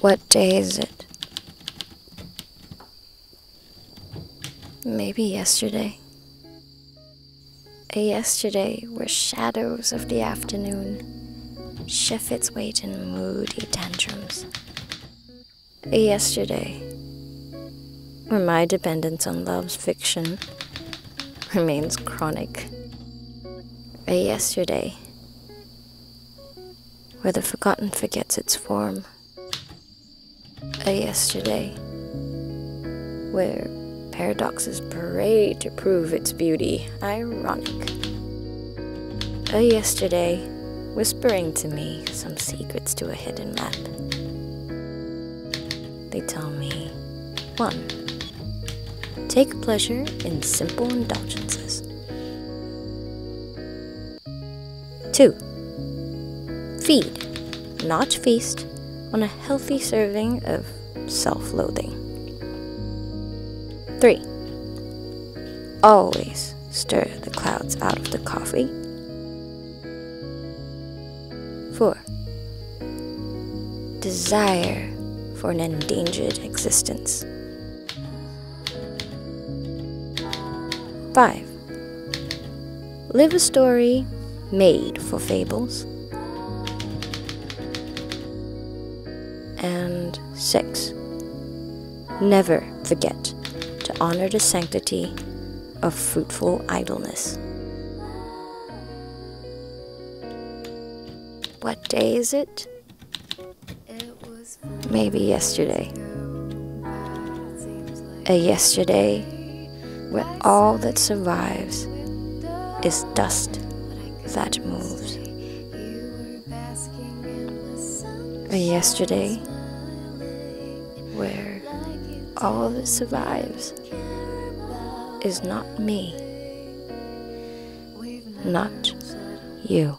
What day is it? Maybe yesterday. A yesterday where shadows of the afternoon shift its weight in moody tantrums. A yesterday where my dependence on love's fiction remains chronic. A yesterday where the forgotten forgets its form. A yesterday where paradoxes parade to prove its beauty ironic. A yesterday whispering to me some secrets to a hidden map. They tell me, 1. Take pleasure in simple indulgences. 2. Feed, not feast, on a healthy serving of self-loathing. 3. Always stir the clouds out of the coffee. 4. Desire for an endangered existence. 5. Live a story made for fables. And 6. Never forget to honor the sanctity of fruitful idleness. What day is it? Maybe yesterday. A yesterday where all that survives is dust that moves. A yesterday where all that survives is not me, not you.